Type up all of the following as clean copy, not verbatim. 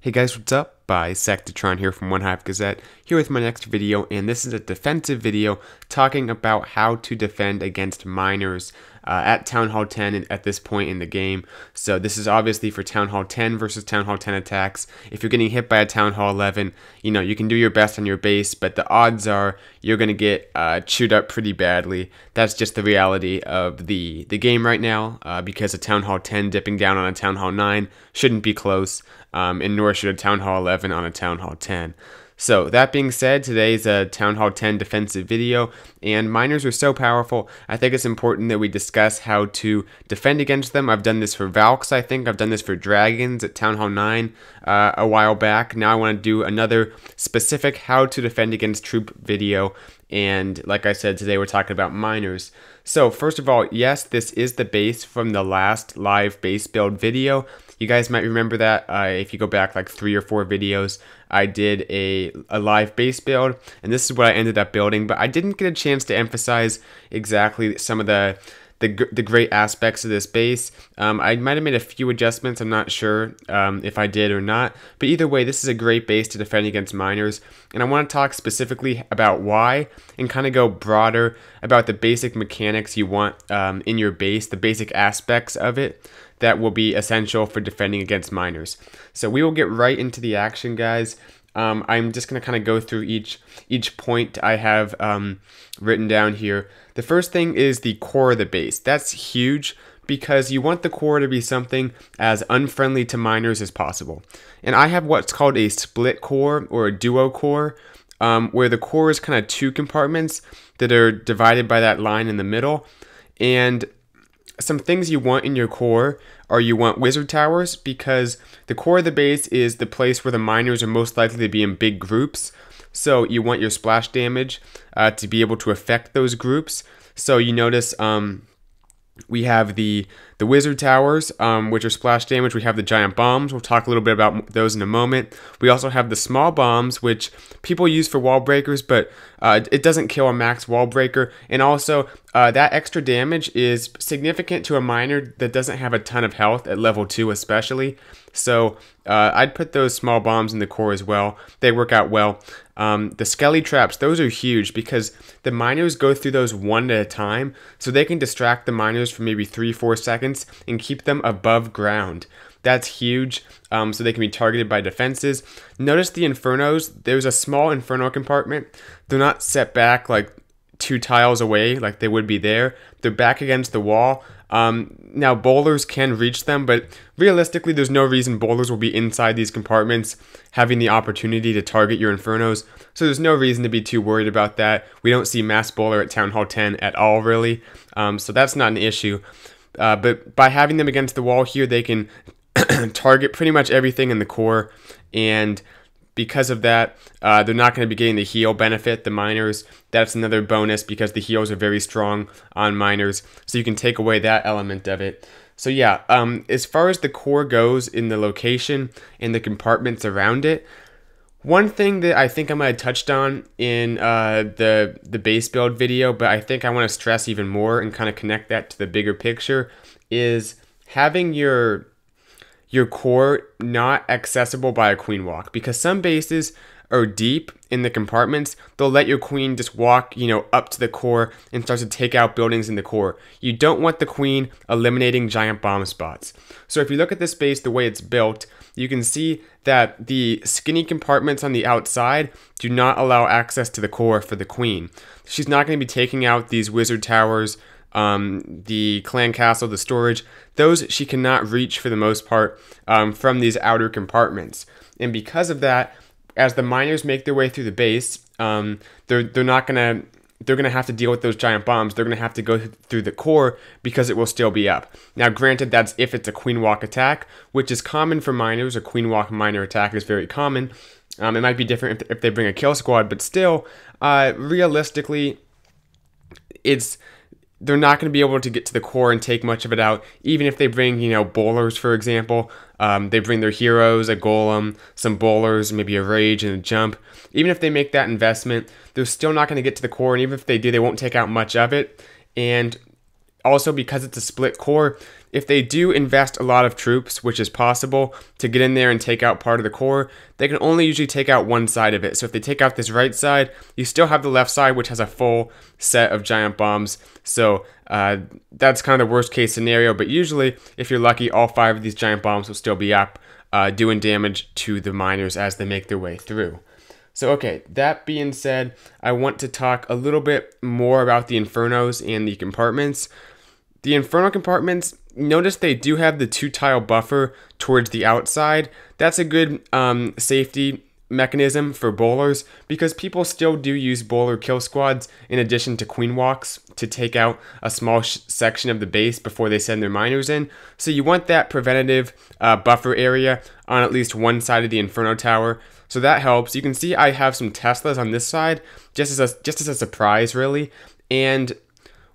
Hey guys, what's up? Bisectatron here from OneHive Gazette, here with my next video, and this is a defensive video talking about how to defend against miners at Town Hall 10 at this point in the game. So this is obviously for Town Hall 10 versus Town Hall 10 attacks. If you're getting hit by a Town Hall 11, you know, you can do your best on your base, but the odds are you're going to get chewed up pretty badly. That's just the reality of the game right now, because a Town Hall 10 dipping down on a Town Hall 9 shouldn't be close, and nor should a Town Hall 11 on a Town Hall 10. So that being said, today's a Town Hall 10 defensive video, and miners are so powerful, I think it's important that we discuss how to defend against them. I've done this for Valks, I think. I've done this for Dragons at Town Hall 9 a while back. Now I want to do another specific how to defend against troop video, and like I said, today we're talking about miners. So first of all, yes, this is the base from the last live base build video. You guys might remember that if you go back like 3 or 4 videos, I did a live base build, and this is what I ended up building, but I didn't get a chance to emphasize exactly some of the great aspects of this base. I might have made a few adjustments, I'm not sure if I did or not, but either way, this is a great base to defend against miners, and I want to talk specifically about why, and kind of go broader about the basic mechanics you want in your base, the basic aspects of it that will be essential for defending against miners. So we will get right into the action, guys. I'm just going to kind of go through each point I have written down here. The first thing is the core of the base. That's huge, because you want the core to be something as unfriendly to miners as possible. And I have what's called a split core or a duo core, where the core is kind of 2 compartments that are divided by that line in the middle. And some things you want in your core are you want wizard towers, because the core of the base is the place where the miners are most likely to be in big groups. So you want your splash damage to be able to affect those groups. So you notice we have the wizard towers, which are splash damage. We have the giant bombs. We'll talk a little bit about those in a moment. We also have the small bombs, which people use for wall breakers, but it doesn't kill a max wall breaker. And also, that extra damage is significant to a miner that doesn't have a ton of health at level 2 especially. So I'd put those small bombs in the core as well. They work out well. The skelly traps, those are huge, because the miners go through those one at a time, so they can distract the miners for maybe 3 or 4 seconds and keep them above ground. That's huge, so they can be targeted by defenses. Notice the infernos. There's a small inferno compartment. They're not set back like 2 tiles away like they would be there. They're back against the wall. Now bowlers can reach them, but realistically there's no reason bowlers will be inside these compartments having the opportunity to target your infernos, so there's no reason to be too worried about that. We don't see mass bowler at Town Hall 10 at all, really, so that's not an issue. But by having them against the wall here, they can target pretty much everything in the core, and because of that, they're not going to be getting the heal benefit, the miners. That's another bonus, because the heals are very strong on miners, so you can take away that element of it. So yeah, as far as the core goes in the location and the compartments around it, one thing that I think I might have touched on in the base build video, but I think I want to stress even more and kind of connect that to the bigger picture, is having your core not accessible by a queen walk, because some bases are deep in the compartments. They'll let your queen just walk, you know, up to the core and start to take out buildings in the core. You don't want the queen eliminating giant bomb spots. So if you look at this base, the way it's built, you can see that the skinny compartments on the outside do not allow access to the core for the queen. She's not going to be taking out these wizard towers, the clan castle, the storage. Those she cannot reach for the most part from these outer compartments. And because of that, as the miners make their way through the base, they're gonna have to deal with those giant bombs. They're gonna have to go through the core, because it will still be up. Now granted, that's if it's a queen walk attack, which is common for miners. A queen walk miner attack is very common. It might be different if they bring a kill squad, but still, realistically, they're not going to be able to get to the core and take much of it out, even if they bring, you know, bowlers, for example. They bring their heroes, a golem, some bowlers, maybe a rage and a jump. Even if they make that investment, they're still not going to get to the core, and even if they do, they won't take out much of it. And also, because it's a split core, If they do invest a lot of troops, which is possible, to get in there and take out part of the core, they can only usually take out one side of it. So if they take out this right side, you still have the left side, which has a full set of giant bombs. So that's kind of the worst case scenario, but usually, if you're lucky, all five of these giant bombs will still be up, doing damage to the miners as they make their way through. So okay, that being said, I want to talk a little bit more about the Infernos and the compartments. The Inferno compartments, notice they do have the 2-tile buffer towards the outside. That's a good safety mechanism for bowlers, because people still do use bowler kill squads in addition to queen walks to take out a small section of the base before they send their miners in. So you want that preventative buffer area on at least one side of the Inferno Tower. So that helps. You can see I have some Teslas on this side, just as a surprise, really. And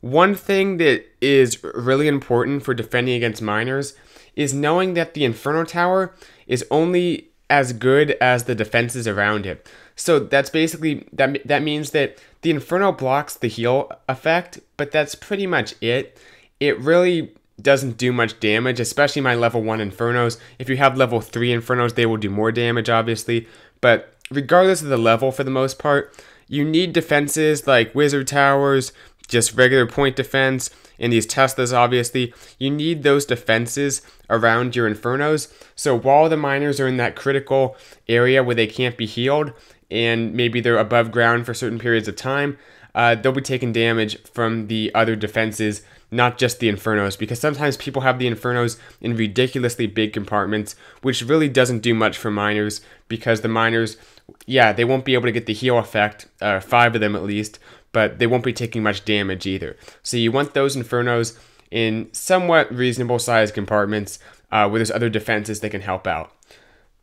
one thing that is really important for defending against miners is knowing that the Inferno Tower is only as good as the defenses around it. So that's basically, that means that the Inferno blocks the heal effect, but that's pretty much it. It really doesn't do much damage, especially my level 1 Infernos. If you have level 3 Infernos, they will do more damage, obviously. But regardless of the level, for the most part, you need defenses like Wizard Towers, just regular point defense, and these Teslas, obviously. You need those defenses around your Infernos. So while the miners are in that critical area where they can't be healed, and maybe they're above ground for certain periods of time, they'll be taking damage from the other defenses, not just the Infernos, because sometimes people have the Infernos in ridiculously big compartments, which really doesn't do much for miners, because the miners, yeah, they won't be able to get the heal effect, 5 of them at least, but they won't be taking much damage either. So you want those Infernos in somewhat reasonable sized compartments where there's other defenses that can help out.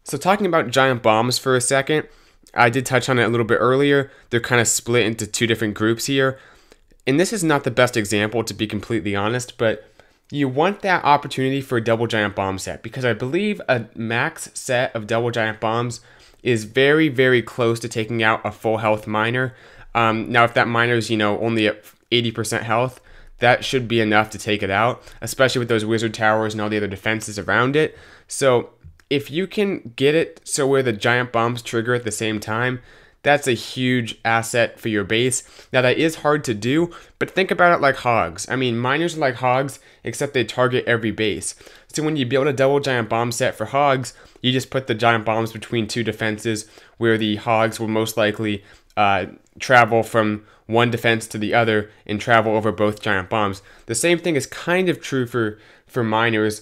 So talking about giant bombs for a second, I did touch on it a little bit earlier. They're kind of split into two different groups here. And this is not the best example, to be completely honest, but you want that opportunity for a double giant bomb set, because I believe a max set of double giant bombs is very, very close to taking out a full health miner. Now, if that miner's, you know, only at 80% health, that should be enough to take it out, especially with those Wizard Towers and all the other defenses around it. So if you can get it so where the giant bombs trigger at the same time, that's a huge asset for your base. Now, that is hard to do, but think about it like hogs. I mean, miners are like hogs, except they target every base. So when you build a double giant bomb set for hogs, you just put the giant bombs between two defenses where the hogs will most likely travel from one defense to the other and travel over both giant bombs. The same thing is kind of true for miners.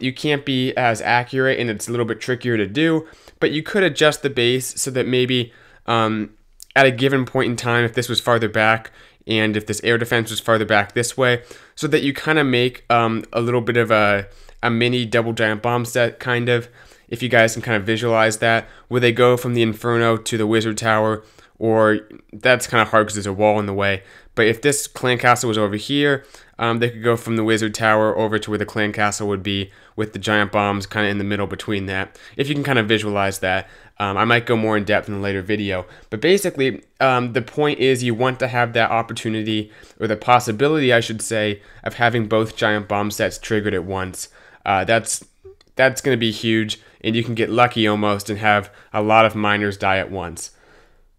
You can't be as accurate, and it's a little bit trickier to do, but you could adjust the base so that maybe at a given point in time, if this was farther back and if this air defense was farther back this way, so that you kind of make a little bit of a mini double giant bomb set, kind of, if you guys can kind of visualize that, where they go from the Inferno to the Wizard Tower, or that's kind of hard because there's a wall in the way. But if this clan castle was over here, they could go from the Wizard Tower over to where the clan castle would be, with the giant bombs kind of in the middle between that. If you can kind of visualize that, I might go more in depth in a later video. But basically, the point is you want to have that opportunity, or the possibility, I should say, of having both giant bomb sets triggered at once. That's going to be huge, and you can get lucky almost and have a lot of miners die at once.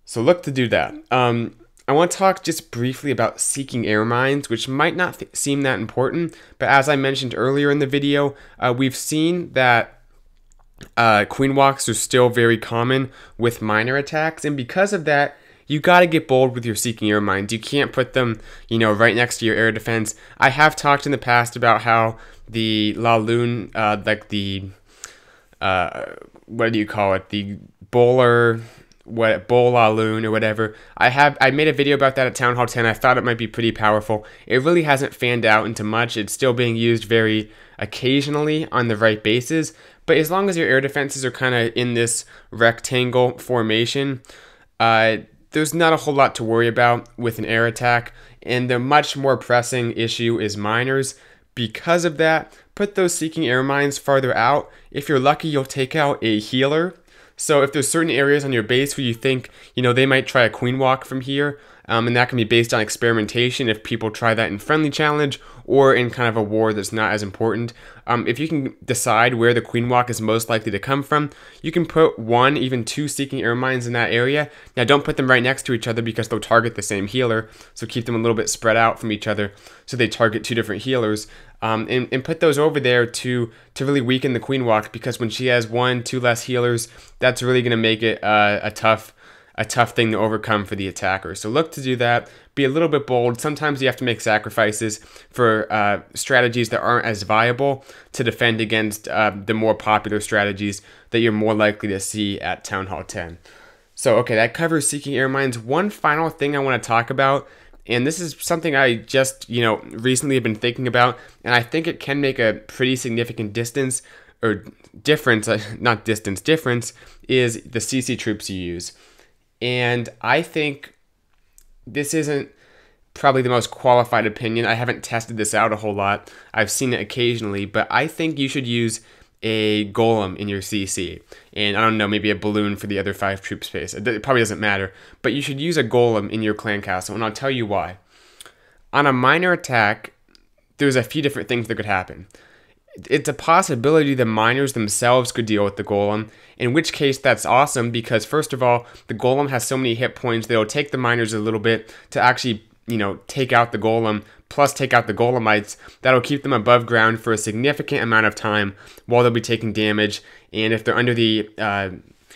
So look to do that. I want to talk just briefly about seeking air mines, which might not seem that important, but as I mentioned earlier in the video, we've seen that queen walks are still very common with miner attacks, and because of that, you got to get bold with your seeking air mines. You can't put them, you know, right next to your air defense. I have talked in the past about how the La Lune, like the what do you call it, the bowler, what, Bowl La Lune or whatever. I made a video about that at Town Hall 10. I thought it might be pretty powerful. It really hasn't fanned out into much. It's still being used very occasionally on the right bases, but as long as your air defenses are kind of in this rectangle formation, there's not a whole lot to worry about with an air attack, and the much more pressing issue is miners. Because of that, put those seeking air mines farther out. If you're lucky, you'll take out a healer. So if there's certain areas on your base where you think, you know, they might try a queen walk from here, and that can be based on experimentation if people try that in friendly challenge or in kind of a war that's not as important. If you can decide where the queen walk is most likely to come from, you can put one, even two seeking air mines in that area. Now don't put them right next to each other because they'll target the same healer, so keep them a little bit spread out from each other so they target two different healers. And put those over there to really weaken the queen walk, because when she has one, two less healers, that's really going to make it a tough thing to overcome for the attacker. So look to do that. Be a little bit bold. Sometimes you have to make sacrifices for strategies that aren't as viable to defend against the more popular strategies that you're more likely to see at Town Hall 10. So, okay, that covers seeking air mines. One final thing I want to talk about, and this is something I just, recently have been thinking about, and I think it can make a pretty significant difference, is the CC troops you use. And I think this isn't probably the most qualified opinion. I haven't tested this out a whole lot. I've seen it occasionally, but I think you should use a golem in your CC. And I don't know, maybe a balloon for the other 5 troop space. It probably doesn't matter. But you should use a golem in your clan castle, and I'll tell you why. On a miner attack, there's a few different things that could happen. It's a possibility the miners themselves could deal with the golem, in which case that's awesome because, first of all, the golem has so many hit points that it'll take the miners a little bit to actually, take out the golem, plus take out the golemites. That'll keep them above ground for a significant amount of time while they'll be taking damage, and if they're under the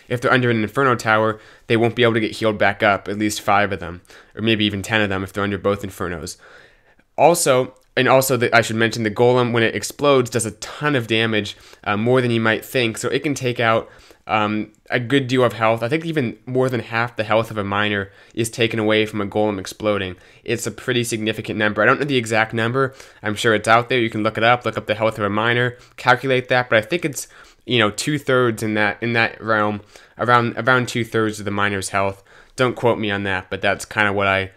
if they're under an Inferno Tower, they won't be able to get healed back up, at least 5 of them, or maybe even 10 of them if they're under both Infernos. Also, I should mention, the golem, when it explodes, does a ton of damage, more than you might think. So it can take out a good deal of health. I think even more than half the health of a miner is taken away from a golem exploding. It's a pretty significant number. I don't know the exact number. I'm sure it's out there. You can look up the health of a miner, calculate that. But I think it's 2/3 in that realm, around 2/3 of the miner's health. Don't quote me on that, but that's kind of what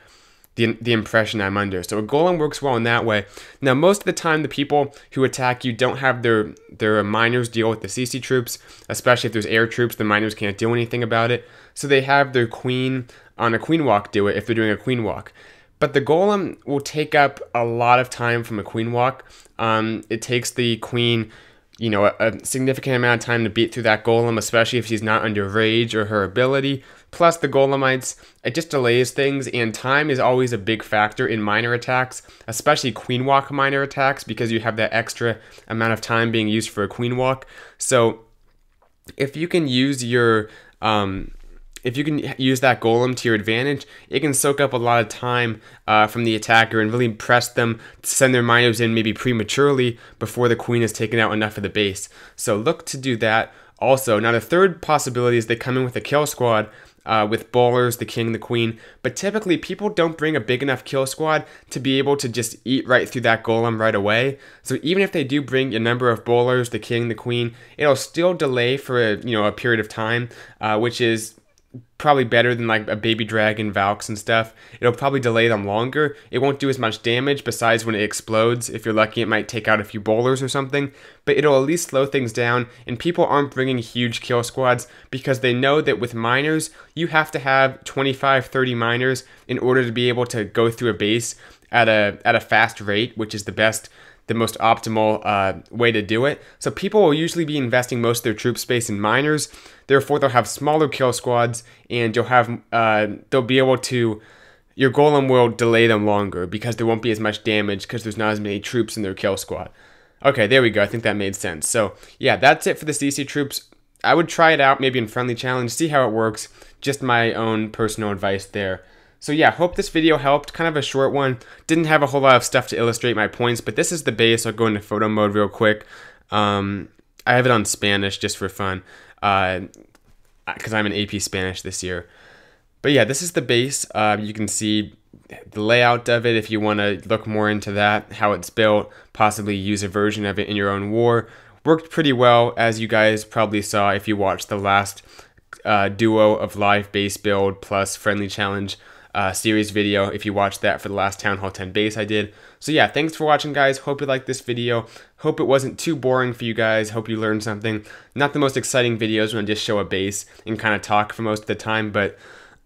the impression I'm under. So a golem works well in that way. Now, most of the time, the people who attack you don't have their miners deal with the CC troops, especially if there's air troops. The miners can't do anything about it. So they have their queen on a queen walk do it if they're doing a queen walk. But the golem will take up a lot of time from a queen walk. It takes the queen, a significant amount of time to beat through that golem, especially if she's not under rage or her ability. Plus the golemites, it just delays things, and time is always a big factor in minor attacks, especially queen walk minor attacks, because you have that extra amount of time being used for a queen walk. So if you can use that golem to your advantage, it can soak up a lot of time from the attacker and really press them to send their miners in maybe prematurely before the queen has taken out enough of the base. So look to do that also. Now, the third possibility is they come in with a kill squad, with bowlers, the king, the queen, but typically people don't bring a big enough kill squad to be able to just eat right through that golem right away. So even if they do bring a number of bowlers, the king, the queen, it'll still delay for a period of time, which is probably better than like a baby dragon, Valks and stuff. It'll probably delay them longer. It won't do as much damage. Besides, when it explodes, if you're lucky, it might take out a few bowlers or something, but it'll at least slow things down, and people aren't bringing huge kill squads because they know that with miners, you have to have 25, 30 miners in order to be able to go through a base at a fast rate, which is the most optimal way to do it. So people will usually be investing most of their troop space in miners. Therefore, they'll have smaller kill squads, and your golem will delay them longer because there won't be as much damage because there's not as many troops in their kill squad. Okay, there we go. I think that made sense. So yeah, that's it for the CC troops. I would try it out maybe in friendly challenge, see how it works. Just my own personal advice there. So yeah, hope this video helped, kind of a short one. Didn't have a whole lot of stuff to illustrate my points, but this is the base. I'll go into photo mode real quick. I have it on Spanish just for fun, because I'm in AP Spanish this year. But yeah, this is the base. You can see the layout of it if you want to look more into that, how it's built, possibly use a version of it in your own war. Worked pretty well, as you guys probably saw if you watched the last duo of live base build plus friendly challenge series video, if you watched that for the last Town Hall 10 base I did. So yeah, thanks for watching, guys. Hope you liked this video. Hope it wasn't too boring for you guys. Hope you learned something. Not the most exciting videos when I just show a base and kind of talk for most of the time, but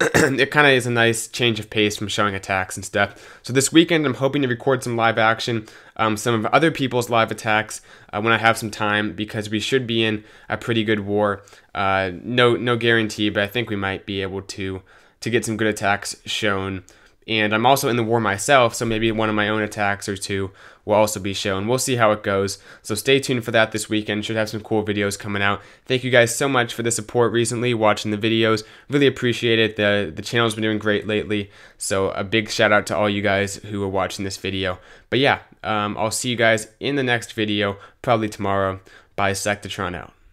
it kind of is a nice change of pace from showing attacks and stuff. So this weekend, I'm hoping to record some live action, some of other people's live attacks when I have some time, because we should be in a pretty good war. No guarantee, but I think we might be able to get some good attacks shown. And I'm also in the war myself, so maybe one of my own attacks or two will also be shown. We'll see how it goes. So stay tuned for that this weekend. Should have some cool videos coming out. Thank you guys so much for the support recently, watching the videos. Really appreciate it. The channel's been doing great lately. So a big shout out to all you guys who are watching this video. But yeah, I'll see you guys in the next video, probably tomorrow. Bisectatron out.